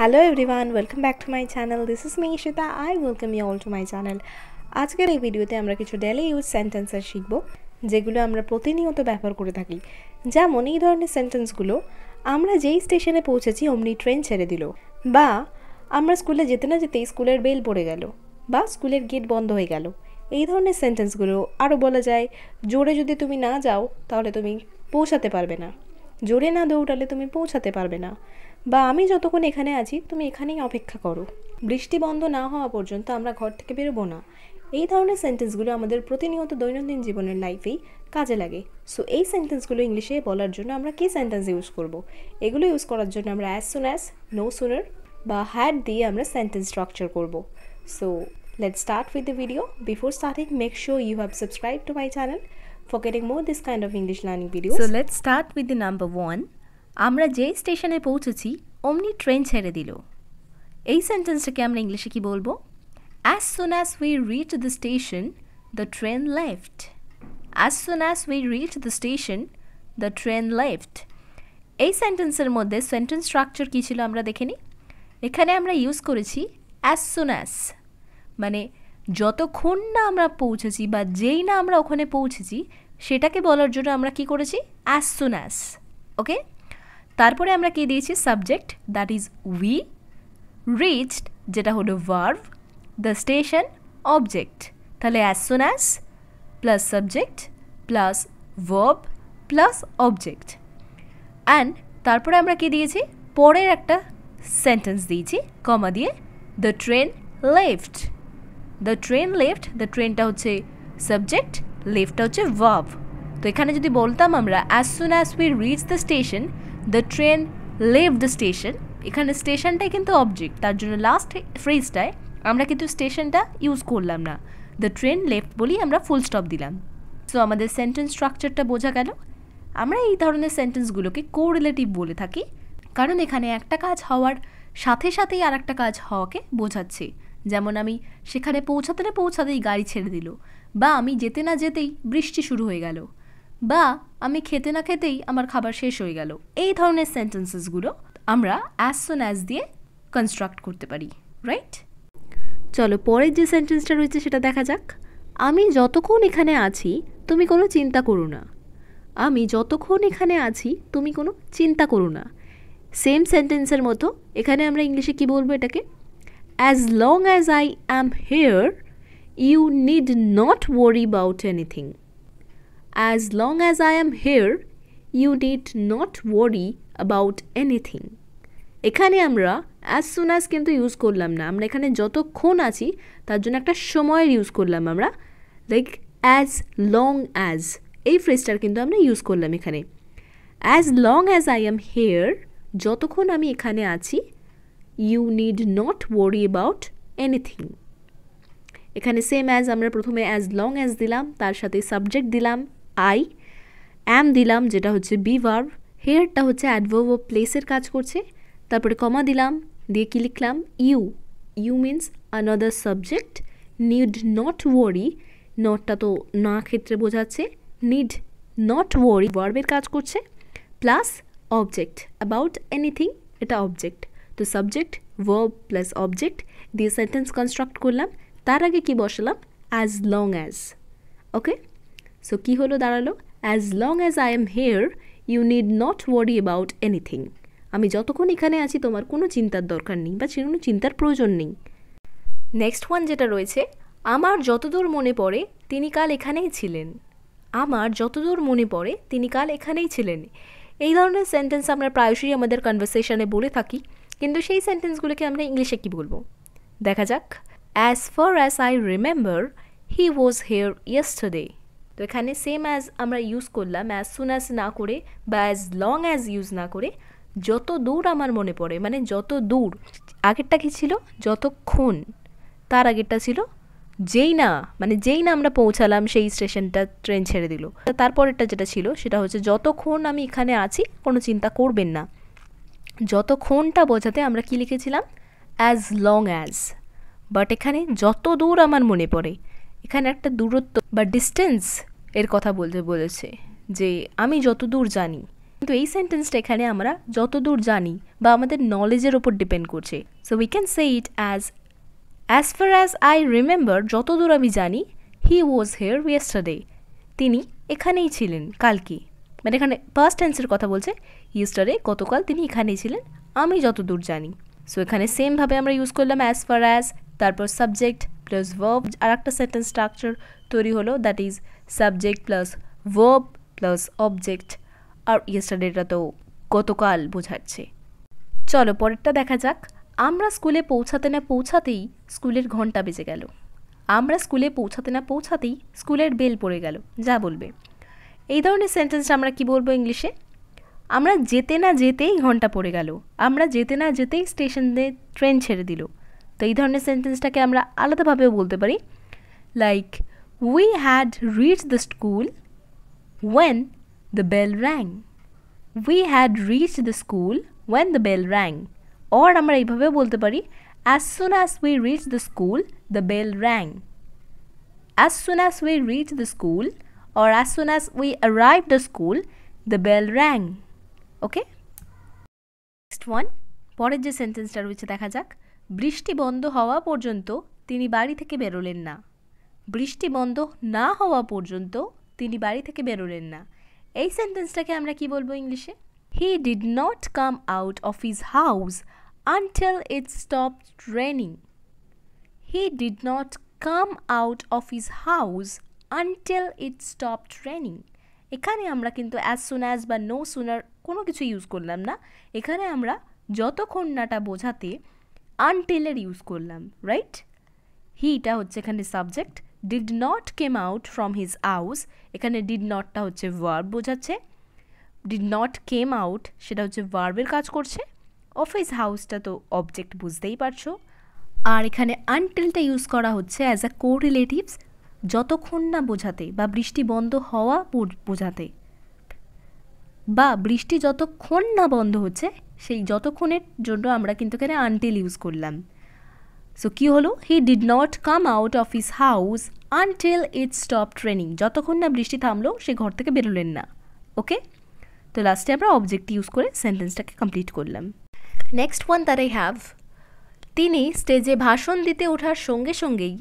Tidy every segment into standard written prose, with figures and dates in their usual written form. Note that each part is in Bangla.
Hello everyone, welcome back to my channel. This is me Ishita. I welcome you all to my channel. আজকের এই ভিডিওতে আমরা কিছু ডেইলি ইউজ সেন্টেন্সের শিখব, যেগুলো আমরা প্রতিনিয়ত ব্যবহার করে থাকি। যেমন এই ধরনের সেন্টেন্সগুলো: আমরা যেই স্টেশনে পৌঁছেছি অমনি ট্রেন ছেড়ে দিল, বা আমরা স্কুলে যেতে না যেতেই স্কুলের বেল পড়ে গেল, বা স্কুলের গেট বন্ধ হয়ে গেল। এই ধরনের সেন্টেন্সগুলো আরও বলা যায়, জোরে যদি তুমি না যাও তাহলে তুমি পৌঁছাতে পারবে না, জোরে না দৌড়ালে তুমি পৌঁছাতে পারবে না, বা আমি যতক্ষণ এখানে আছি তুমি এখানেই অপেক্ষা করো, বৃষ্টি বন্ধ না হওয়া পর্যন্ত আমরা ঘর থেকে বেরোবো না। এই ধরনের সেন্টেন্সগুলো আমাদের প্রতিনিয়ত দৈনন্দিন জীবনের লাইফেই কাজে লাগে। সো এই সেন্টেন্সগুলো ইংলিশে বলার জন্য আমরা কী সেন্টেন্স ইউজ করব? এগুলো ইউজ করার জন্য আমরা as soon as, no sooner বা হ্যাড দিয়ে আমরা সেন্টেন্স স্ট্রাকচার করব। So let's start with the video. Before starting, make sure you have subscribed to my channel for getting more this kind of English learning videos. So let's start with the number 1. Amra je station e pouchechi omni train chhere dilo. Ei sentence ke amra English e ki bolbo? As soon as we reached the station, the train left. As soon as we reached the station, the train left. Ei sentence er moddhe sentence structure ki chilo amra dekheni. Ekhane amra use korechi as soon as, মানে যতক্ষণ না আমরা পৌঁছেছি বা যেই না আমরা ওখানে পৌঁছেছি সেটাকে বলার জন্য আমরা কি করেছি? As soon as. ওকে, তারপরে আমরা কি দিয়েছি? Subject, that is we. Reached, যেটা হলো ভার্ব। The station, object. তাহলে as soon as plus subject plus verb plus object. And তারপরে আমরা কি দিয়েছি? পরের একটা সেন্টেন্স দিয়েছি কমা দিয়ে, the train left. The train left, the ট্রেনটা হচ্ছে সাবজেক্ট, লেফটটা হচ্ছে ভার্ব। তো এখানে যদি বলতাম আমরা as soon as we reach the station, the train left the station, এখানে স্টেশনটাই কিন্তু অবজেক্ট, তার জন্য লাস্ট ফ্রেজটায় আমরা কিন্তু স্টেশনটা ইউজ করলাম না, দ্য ট্রেন লেফট বলি আমরা ফুল স্টপ দিলাম। সো আমাদের সেন্টেন্স স্ট্রাকচারটা বোঝা গেল। আমরা এই ধরনের সেন্টেন্সগুলোকে কোরিলেটিভ বলে থাকি, কারণ এখানে একটা কাজ হওয়ার সাথে সাথেই আর একটা কাজ হওয়াকে বোঝাচ্ছে। যেমন আমি সেখানে পৌঁছাতে না পৌঁছাতেই গাড়ি ছেড়ে দিল, বা আমি যেতে না যেতেই বৃষ্টি শুরু হয়ে গেল, বা আমি খেতে না খেতেই আমার খাবার শেষ হয়ে গেল। এই ধরনের সেন্টেন্সেসগুলো আমরা অ্যাজ সুন অ্যাজ দিয়ে কনস্ট্রাক্ট করতে পারি, রাইট? চলো পরের যে সেন্টেন্সটা রয়েছে সেটা দেখা যাক। আমি যতক্ষণ এখানে আছি তুমি কোনো চিন্তা করো না। আমি যতক্ষণ এখানে আছি তুমি কোনো চিন্তা করো না। সেম সেন্টেন্সের মতো এখানে আমরা ইংলিশে কী বলবো এটাকে? As long as I am here, you need not worry about anything. As long as I am here, you need not worry about anything. এখানে আমরা as soon as কিন্তু ইউজ করলাম না, আমরা এখানে যতক্ষণ আছি তার জন্য একটা সময়ের ইউজ করলাম আমরা, লাইক as long as, এই ফ্রেজটার কিন্তু আমরা ইউজ করলাম এখানে। As long as I am here, যতক্ষণ আমি এখানে আছি, you need not worry about anything. এখানে সেম অ্যাজ, আমরা প্রথমে অ্যাজ লং অ্যাজ দিলাম, তার সাথে সাবজেক্ট দিলাম আই, অ্যাম দিলাম যেটা হচ্ছে বি ভার্ব, হেয়ারটা হচ্ছে অ্যাডভার্ব ও প্লেসের কাজ করছে, তারপরে কমা দিলাম, দিয়ে কি লিখলাম? You. You means another subject, need not worry, নটটা তো না ক্ষেত্রে বোঝাচ্ছে, নিড নট ওয়ারি ভার্বের কাজ করছে, প্লাস অবজেক্ট, অ্যাবাউট এনিথিং এটা অবজেক্ট। তো সাবজেক্ট ভার্ব প্লাস অবজেক্ট দিয়ে সেন্টেন্স কনস্ট্রাক্ট করলাম, তার আগে কি বসালাম? As long as. Okay, so কী হলো দাঁড়ালো? As long as I am here you need not worry about anything. আমি যতক্ষণ এখানে আছি তোমার কোনো চিন্তার দরকার নেই বা কোনো চিন্তার প্রয়োজন নেই। নেক্সট ওয়ান যেটা রয়েছে, আমার যতদূর মনে পড়ে তিনি কাল এখানেই ছিলেন। আমার যতদূর মনে পড়ে তিনি কাল এখানেই ছিলেন। এই ধরনের সেন্টেন্স আমরা প্রায়শই আমাদের কনভারসেশনে বলে থাকি, কিন্তু সেই সেন্টেন্সগুলোকে আমরা ইংলিশে কী বলবো দেখা যাক। As far as I remember he was here yesterday. তো এখানে সেম অ্যাজ আমরা ইউজ করলাম, অ্যাজ সুন অ্যাজ না করে বা অ্যাজ লং অ্যাজ ইউজ না করে যত দূর আমার মনে পড়ে, মানে যত দূর, আগেরটা কী ছিল? যতক্ষণ, তার আগেরটা ছিল যেই না, মানে যেই না আমরা পৌঁছালাম সেই স্টেশনটা ট্রেন ছেড়ে দিল। তারপরেরটা যেটা ছিল সেটা হচ্ছে যতক্ষণ আমি এখানে আছি কোনো চিন্তা করবেন না। যতক্ষণটা বোঝাতে আমরা কি লিখেছিলাম? অ্যাজ লং অ্যাজ, বাট এখানে যত দূর আমার মনে পড়ে, এখানে একটা দূরত্ব বা ডিস্টেন্স এর কথা বলতে বলেছে, যে আমি যত দূর জানি কিন্তু এই সেন্টেন্সটা এখানে আমরা যতদূর জানি বা আমাদের নলেজের উপর ডিপেন্ড করছে so we can say it as as far as I remember যতদূর আমি জানি হি ওয়াজ হিয়ার ইয়েস্টারডে তিনি এখানেই ছিলেন কালকে মানে এখানে past tense এর কথা বলছে ইয়েস্টারডে গতকাল তিনি এখানেই ছিলেন আমি যতদূর জানি সো এখানে সেম ভাবে আমরা ইউজ করলাম অ্যাজ ফার অ্যাজ তারপর সাবজেক্ট প্লাস ভার্ব আরেকটা সেন্টেন্স স্ট্রাকচার তৈরি হলো that is subject plus verb plus object আর ইয়েস্টারডেটা তো গতকাল বোঝাচ্ছে চলো পরেরটা দেখা যাক আমরা স্কুলে পৌঁছাতে না পৌঁছাতেই স্কুলের ঘন্টা বেজে গেল আমরা স্কুলে পৌঁছাতে না পৌঁছাতেই স্কুলের বেল পড়ে গেল যা বলবে এই ধরনের সেন্টেন্সটা আমরা কি বলবো ইংলিশে আমরা যেতে না যেতেই ঘন্টা পড়ে গেল আমরা যেতে না যেতেই স্টেশনে ট্রেন ছেড়ে দিল তো এই ধরনের সেন্টেন্সটাকে আমরা আলাদাভাবেও বলতে পারি like we had reached the school when the bell rang we had reached the school when the bell rang or আমরা এইভাবেও বলতে পারি as soon as we reach the school the bell rang as soon as we reach the school or as soon as we arrive the school the bell rang okay next one পরের যে সেন্টেন্সটা রয়েছে দেখা যাক বৃষ্টি বন্ধ হওয়া পর্যন্ত তিনি বাড়ি থেকে বেরোলেন না বৃষ্টি বন্ধ না হওয়া পর্যন্ত তিনি বাড়ি থেকে বেরোলেন না এই সেন্টেন্সটাকে আমরা কি বলবো ইংলিশে he did not come out of his house until it stopped raining he did not come out of his house until it stopped raining এখানে আমরা কিন্তু অ্যাজ সুন অ্যাজ বা নো সুনার কোনো কিছু ইউজ করলাম না এখানে আমরা যতক্ষণ নাটা বোঝাতে আনটিলের ইউজ করলাম রাইট হিটা হচ্ছে এখানে subject did not came out from his house এখানে ডিড নটটা হচ্ছে ভার্ব বোঝাচ্ছে ডিড নট কেম আউট সেটা হচ্ছে ভার্বের কাজ করছে অফ হিজ হাউসটা তো অবজেক্ট বুঝতেই পারছো আর এখানে আনটিলটা ইউজ করা হচ্ছে অ্যাজ আ কোরিলেটিভস যতক্ষণ না বোঝাতে বা বৃষ্টি বন্ধ হওয়া বোঝাতে বা বৃষ্টি যতক্ষণ না বন্ধ হচ্ছে সেই যতক্ষণের জন্য আমরা কিন্তু এখানে আনটিল ইউজ করলাম সো কী হলো he did not come out of his house until it stop ট্রেনিং যতক্ষণ না বৃষ্টি থামলো সে ঘর থেকে বেরোলেন না ওকে তো লাস্টে আমরা অবজেক্ট ইউজ করে সেন্টেন্সটাকে কমপ্লিট করলাম next one that I have তিনি স্টেজে ভাষণ দিতে ওঠার সঙ্গে সঙ্গেই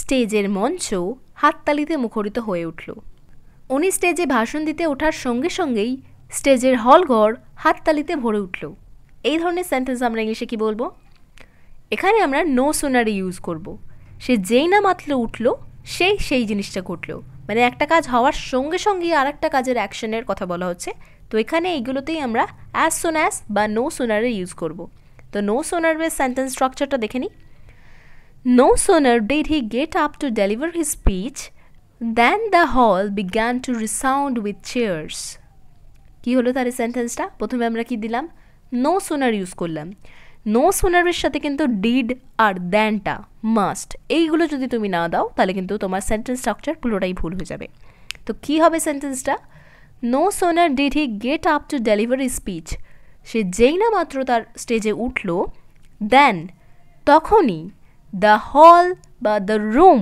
স্টেজের মঞ্চ হাততালিতে মুখরিত হয়ে উঠল উনি স্টেজে ভাষণ দিতে ওঠার সঙ্গে সঙ্গেই স্টেজের হলঘর হাততালিতে ভরে উঠল এই ধরনের সেন্টেন্স আমরা ইংলিশে কী বলবো এখানে আমরা নো সুনার ইউজ করব। সে যেই না মাত্র উঠল সেই জিনিসটা ঘটল মানে একটা কাজ হওয়ার সঙ্গে সঙ্গে আর একটা কাজের অ্যাকশনের কথা বলা হচ্ছে তো এখানে এইগুলোতেই আমরা অ্যাজ সুন অ্যাজ বা নো সুনারে ইউজ করব। তো নো সুনার এর সেন্টেন্স স্ট্রাকচারটা দেখে নিই no sooner did he get up to deliver his speech than the hall began to resound with cheers কী হলো তার এই সেন্টেন্সটা প্রথমে আমরা কি দিলাম নো সুনার ইউজ করলাম নো সুনারের সাথে কিন্তু ডিড আর দ্যানটা মাস্ট এইগুলো যদি তুমি না দাও তাহলে কিন্তু তোমার সেন্টেন্স স্ট্রাকচার পুরোটাই ভুল হয়ে যাবে তো কী হবে সেন্টেন্সটা no sooner did he get up to deliver his speech সে যেই না মাত্র তার স্টেজে উঠল দেন তখনই দ্য হল বা the room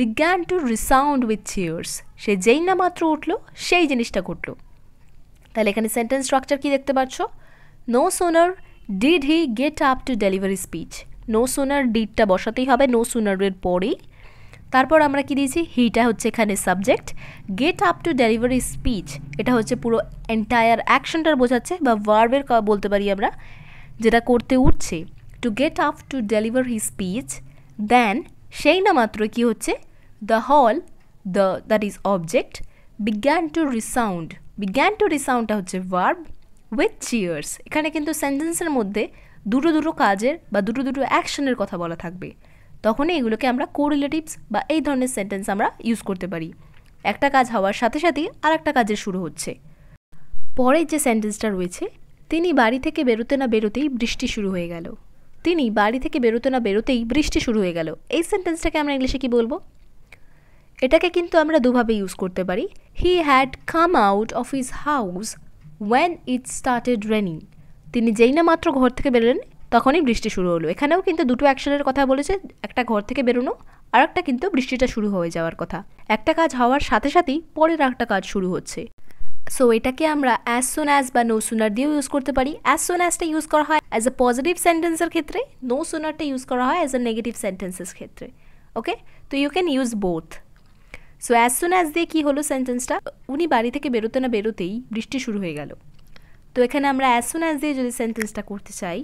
began to resound with cheers সে যেই না মাত্র উঠল সেই জিনিসটা ঘটল তাহলে এখানে সেন্টেন্স স্ট্রাকচার কী দেখতে পাচ্ছ no sooner did he get up to delivery speech no sooner ডিডটা বসাতেই হবে নো সুনারের পরেই তারপর আমরা কি দিয়েছি হিটা হচ্ছে এখানে subject get up to delivery speech এটা হচ্ছে পুরো এন্টায়ার অ্যাকশনটার বোঝাচ্ছে বা ভার্বের বলতে পারি আমরা যেটা করতে উঠছে to get up to deliver he speech then সেই না মাত্র কী হচ্ছে the hall that is object began to resound began to রিসাউন্ডটা হচ্ছে ভার্ব উইথ চিয়ার্স এখানে কিন্তু সেন্টেন্সের মধ্যে দুটো দুটো কাজের বা দুটো দুটো অ্যাকশনের কথা বলা থাকবে তখনই এগুলোকে আমরা কোরিলেটিভস বা এই ধরনের সেন্টেন্স আমরা ইউজ করতে পারি একটা কাজ হওয়ার সাথে সাথেই আর একটা কাজের শুরু হচ্ছে পরের যে সেন্টেন্সটা রয়েছে তিনি বাড়ি থেকে বেরোতে না বেরোতেই বৃষ্টি শুরু হয়ে গেল তিনি বাড়ি থেকে বেরোতে না বেরোতেই বৃষ্টি শুরু হয়ে গেল এই সেন্টেন্সটাকে আমরা ইংলিশে কী বলবো এটাকে কিন্তু আমরা দুভাবে ইউজ করতে পারি he had come out of his house when it started raining তিনি যেই না মাত্র ঘর থেকে বেরোলেন তখনই বৃষ্টি শুরু হলো এখানেও কিন্তু দুটো অ্যাকশনের কথা বলেছে একটা ঘর থেকে বেরোনো আর একটা কিন্তু বৃষ্টিটা শুরু হয়ে যাওয়ার কথা একটা কাজ হওয়ার সাথে সাথেই পরের একটা কাজ শুরু হচ্ছে সো এটাকে আমরা as soon as বা no sooner দিয়েও ইউজ করতে পারি। as soon as টা ইউজ করা হয় as a positive sentence এর ক্ষেত্রে, no sooner টা ইউজ করা হয় as a negative sentence এর ক্ষেত্রে। ওকে, তো you can use both. So as soon as দিয়ে কি হলো সেন্টেন্সটা, উনি বাড়ি থেকে বেরোতে না বেরোতেই বৃষ্টি শুরু হয়ে গেল। তো এখানে আমরা as soon as দিয়ে যদি সেন্টেন্সটা করতে চাই,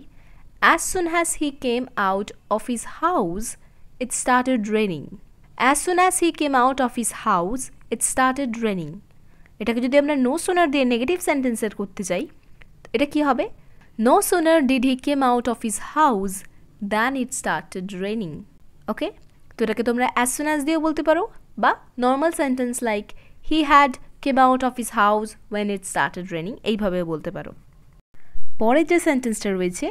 as soon as he came out of his house it started raining. as soon as he came out of his house it started raining. এটাকে যদি আমরা no sooner দিয়ে নেগেটিভ সেন্টেন্সের করতে চাই, এটা কি হবে, no sooner did he came out of his house than it started raining. ওকে, তো এটাকে তোমরা as soon as দিয়েও বলতে পারো, বা normal sentence like he had came out of his house when it started raining, এইভাবে বলতে পারো। পরের যে সেন্টেন্সটা রয়েছে,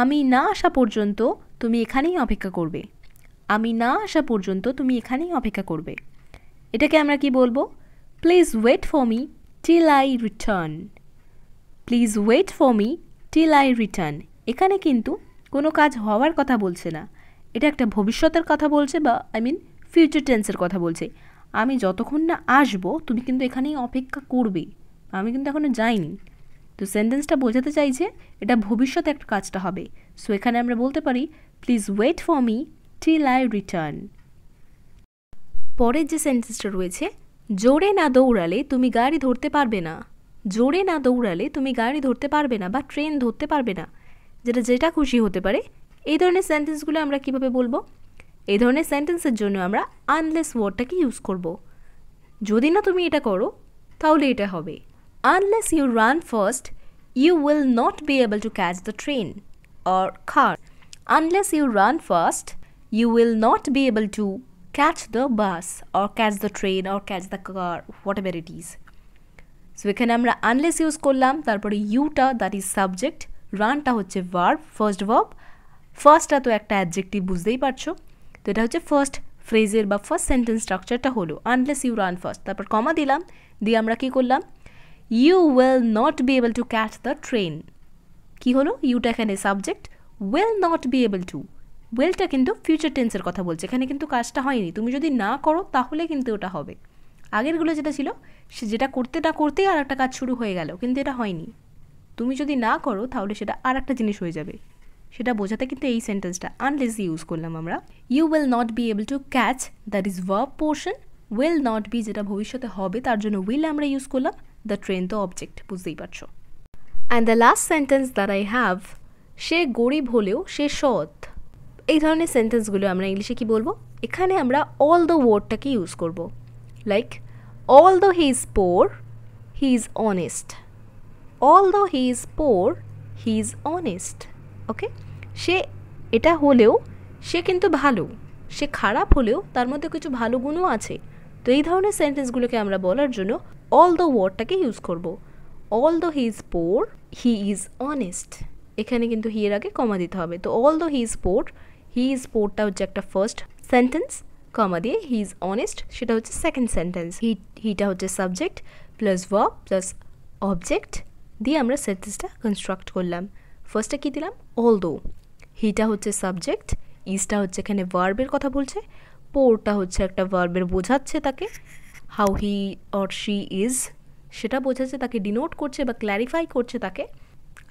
আমি না আসা পর্যন্ত তুমি এখানেই অপেক্ষা করবে। আমি না আসা পর্যন্ত তুমি এখানেই অপেক্ষা করবে, এটাকে আমরা কি বলবো, Please wait for me till I return. Please wait for me till I return. এখানে কিন্তু কোনো কাজ হওয়ার কথা বলছে না, এটা একটা ভবিষ্যতের কথা বলছে, বা আই মিন ফিউচার টেন্সের কথা বলছে। আমি যতক্ষণ না আসবো তুমি কিন্তু এখানেই অপেক্ষা করবে, আমি কিন্তু এখনও যাইনি। তো সেন্টেন্সটা বোঝাতে চাইছে এটা ভবিষ্যতে একটা কাজটা হবে। সো এখানে আমরা বলতে পারি please wait for me till I return. পরের যে সেন্টেন্সটা রয়েছে, জোরে না দৌড়ালে তুমি গাড়ি ধরতে পারবে না। জোরে না দৌড়ালে তুমি গাড়ি ধরতে পারবে না বা ট্রেন ধরতে পারবে না, যেটা খুশি হতে পারে। এই ধরনের সেন্টেন্সগুলো আমরা কিভাবে বলবো, এই ধরনের সেন্টেন্সের জন্য আমরা আনলেস ওয়ার্ডটাকে ইউজ করব। যদি না তুমি এটা করো তাহলে এটা হবে, unless you run first you will not be able to catch the train or car. Unless you run first you will not be able to catch the bus or catch the train or catch the car, whatever it is. So এখানে আমরা unless use করলাম, তারপরে you টা that is subject, run টা হচ্ছে verb, first verb, first টা তো একটা adjective বুঝতেই পারছো। তো এটা হচ্ছে first phrase এর বা first sentence structure টা হলো unless you run first, তারপর comma দিলাম, দিয়ে আমরা কি করলাম, you will not be able to catch the train। কি হলো, you টা এখানে subject, will not be able to, ওয়েলটা কিন্তু ফিউচার টেন্সের কথা বলছে, এখানে কিন্তু কাজটা হয়নি, তুমি যদি না করো তাহলে কিন্তু ওটা হবে। আগেরগুলো যেটা ছিল সে যেটা করতে না করতেই আর একটা কাজ শুরু হয়ে গেল, কিন্তু এটা হয়নি, তুমি যদি না করো তাহলে সেটা আর একটা জিনিস হয়ে যাবে, সেটা বোঝাতে কিন্তু এই সেন্টেন্সটা আনলেস ইউজ করলাম আমরা। You will not be able to catch, that is verb portion, will not be যেটা ভবিষ্যতে হবে তার জন্য উইল আমরা ইউজ করলাম, দ্য ট্রেন তো অবজেক্ট, বুঝতেই পারছো। And the last sentence that I have, সে গরিব হলেও সে সৎ। এই ধরনের সেন্টেন্সগুলো আমরা ইংলিশে কি বলবো, এখানে আমরা অল দ্য ওয়ার্ডটাকে ইউজ করব। Like all the he is poor he is honest. All the he is poor he is honest. Okay, সে এটা হলেও সে কিন্তু ভালো, সে খারাপ হলেও তার মধ্যে কিছু ভালো গুণও আছে। তো এই ধরনের সেন্টেন্সগুলোকে আমরা বলার জন্য অল দ্য ওয়ার্ডটাকে ইউজ করব। All the he is poor he is honest, এখানে কিন্তু হি এর আগে কমা দিতে হবে। তো all the he is poor, he is পোরটা হচ্ছে একটা ফার্স্ট সেন্টেন্স, কমা দিয়ে হি ইজ অনেস্ট সেটা হচ্ছে সেকেন্ড সেন্টেন্স। হিটা হচ্ছে subject plus verb plus object, দিয়ে আমরা সেন্টেন্সটা কনস্ট্রাক্ট করলাম। ফার্স্টে কী দিলাম, অল দো, হিটা হচ্ছে সাবজেক্ট, ইজটা হচ্ছে এখানে ভার্বের কথা বলছে, পোরটা হচ্ছে একটা ভার্বের বোঝাচ্ছে তাকে, how he or she is সেটা বোঝাচ্ছে, তাকে ডিনোট করছে বা ক্ল্যারিফাই করছে তাকে।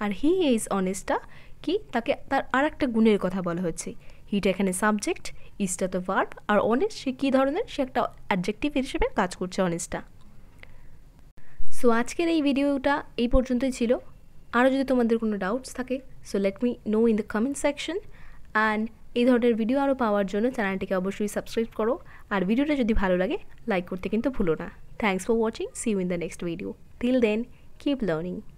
আর হি ইজ অনেস্টটা কি, তাকে তার আর একটা গুণের কথা বলা হচ্ছে। হিটা এখানে সাবজেক্ট, ইজটা তো ভার্ব, আর অনেস্ট সে কী ধরনের, সে একটা অ্যাডজেক্টিভ হিসেবে কাজ করছে অনেস্টটা। সো আজকের এই ভিডিওটা এই পর্যন্তই ছিল। আরও যদি তোমাদের কোনো ডাউটস থাকে so let me know in the comment section. And এই ধরনের ভিডিও আরও পাওয়ার জন্য চ্যানেলটিকে অবশ্যই সাবস্ক্রাইব করো, আর ভিডিওটা যদি ভালো লাগে লাইক করতে কিন্তু ভুলো না। Thanks for watching, see you in the next video. Till then keep learning.